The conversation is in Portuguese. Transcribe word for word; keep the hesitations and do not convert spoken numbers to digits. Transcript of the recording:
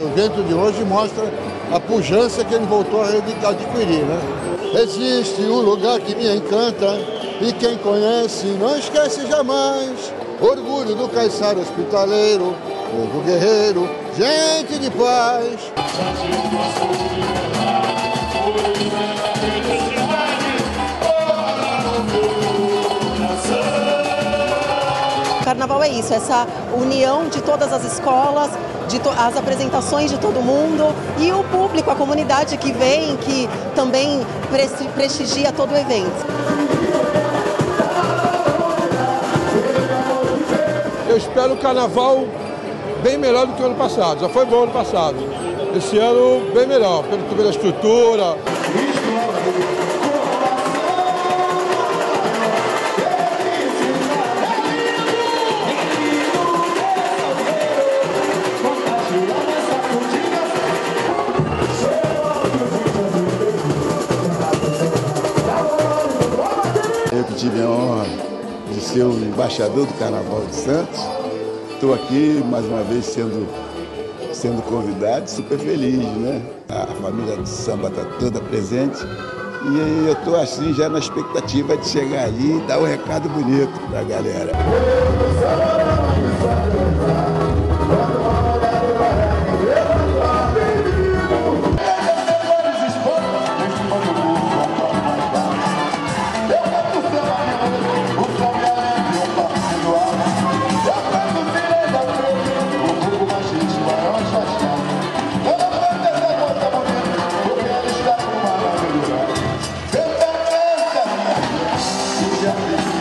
O evento de hoje mostra a pujança que ele voltou a adquirir, né? Existe um lugar que me encanta e quem conhece não esquece jamais. Orgulho do caiçara hospitaleiro, povo guerreiro, gente de paz. Carnaval é isso, essa união de todas as escolas, de to as apresentações de todo mundo e o público, a comunidade que vem, que também prestigia todo o evento. Eu espero o carnaval bem melhor do que o ano passado, já foi bom o ano passado. Esse ano bem melhor, pela estrutura. Tive a honra de ser o embaixador do Carnaval de Santos. Estou aqui, mais uma vez, sendo, sendo convidado, super feliz, né? A família do samba está toda presente e eu estou assim já na expectativa de chegar ali e dar um recado bonito para a galera. Yeah.